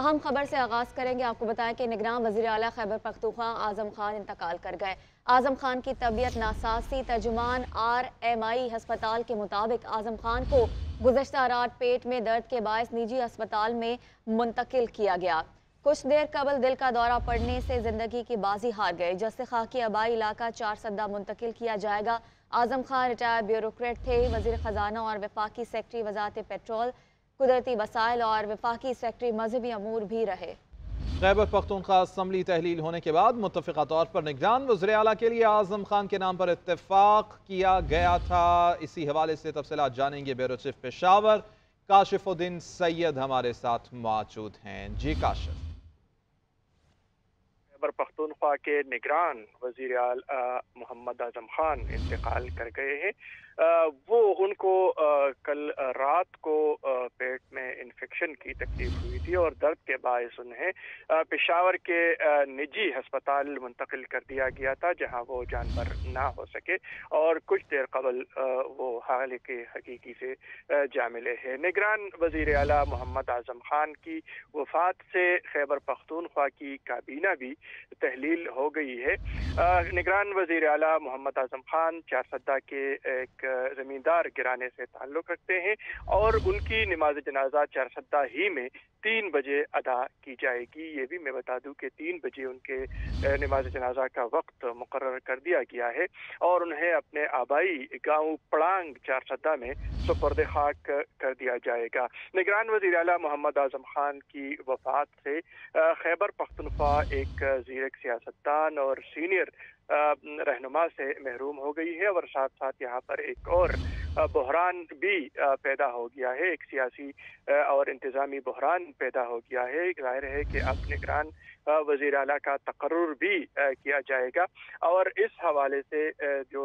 अहम खबर से आगाज़ करेंगे। आपको बताएं कि निगरान वज़ीर आला खैबर पख्तूनख्वा आज़म खान इंतकाल कर गए। आज़म खान की तबीयत नासाज़ी। तर्जुमान RMI हस्पताल के मुताबिक आज़म खान को गुज़श्ता रात पेट में दर्द के बायस निजी अस्पताल में मुंतकिल किया गया। कुछ देर कबल दिल का दौरा पड़ने से ज़िंदगी की बाजी हार गए। जस्से खां के आबाई इलाका चारसद्दा मुंतकिल किया जाएगा। आज़म खान रिटायर्ड ब्यूरोक्रेट थे। वज़ीर ख़जाना और वफाकी सेक्रेटरी वज़ारत पेट्रोल, कुदरती वसाइल और वफाकी सेक्रेटरी मजहबी अमूर भी रहे। खैबर पख्तूनख्वा असम्बली तहलील होने के बाद मुत्तफ़िक़ा तौर पर निगरान वज़ीर आला के लिए आज़म खान के नाम पर इत्तेफाक किया गया था। इसी हवाले से तफ़सीलात जानेंगे। ब्यूरो चीफ पेशावर काशिफ उद्दीन सैयद हमारे साथ मौजूद हैं। जी काशिफ, खैबर पख्तूनख्वा के निगरान वज़ीर आला मोहम्मद आज़म खान इंतकाल कर गए हैं। वो उनको कल रात को पेट में इन्फेक्शन की तकलीफ हुई थी और दर्द के बायस उन्हें पेशावर के निजी अस्पताल मुंतकिल कर दिया गया था, जहां वो जानवर ना हो सके और कुछ देर कबल वो हाल के हकीकी से जा मिले हैं। निगरान वज़ीर आला मोहम्मद आज़म खान की वफात से खैबर पख्तूनख्वा की काबीना भी तहलील हो गई है। निगरान वज़ीर आला मोहम्मद आज़म खान चारसद्दा के एक जमींदार घराने से ताल्लुक़ रखते हैं और उनकी नमाज जनाजा चारसद्दा ही में 3 बजे अदा की जाएगी। ये भी मैं बता दूं कि 3 बजे उनके नमाज जनाजा का वक्त मुकर्रर कर दिया गया है और उन्हें अपने आबाई गांव पड़ांग चारसद्दा में सुपुर्द खाक कर दिया जाएगा। निगरान वज़ीर आला मोहम्मद आज़म खान की वफात से खैबर पख्तूनख्वा एक ज़ीरक सियासतदान और सीनियर रहनुमा से महरूम हो गई है और साथ साथ यहाँ पर एक और बहरान भी पैदा हो गया है, एक सियासी और इंतज़ामी बहरान पैदा हो गया है। जाहिर है कि अब निगरान वज़ीर आला का तकर्रुर भी किया जाएगा और इस हवाले से जो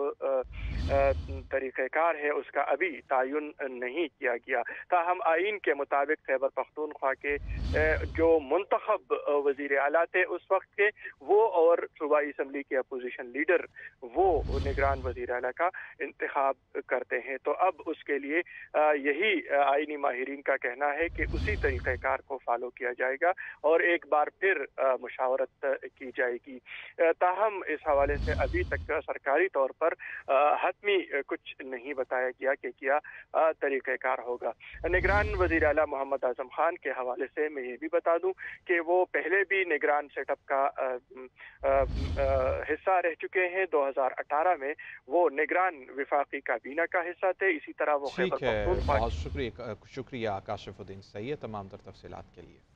तरीक़ेकार है उसका अभी तायुन नहीं किया गया। ताहम आइन के मुताबिक खैबर पख्तूनख्वा के जो मुंतखब वज़ीर आला थे उस वक्त के, वो और सूबाई असम्बली के अपोजिशन लीडर वो निगरान वज़ीर आला का इंतखाब करते हैं। तो अब उसके लिए यही आइनी माहिरीन का कहना है कि उसी तरीक़ेकार को फॉलो किया जाएगा और एक बार फिर मुशावरत की जाएगी। ताहम इस हवाले से अभी तक सरकारी तौर पर में कुछ नहीं बताया गया कि क्या तरीक़ेकार होगा। निगरान वज़ीर आला मोहम्मद आज़म खान के हवाले से मैं ये भी बता दूं कि वो पहले भी निगरान सेटअप का हिस्सा रह चुके हैं। 2018 में वो निगरान विफाकी काबीना का हिस्सा थे। इसी तरह वो, बहुत शुक्रिया काशिफुद्दीन सैयद तमाम तर तफसीलात के लिए।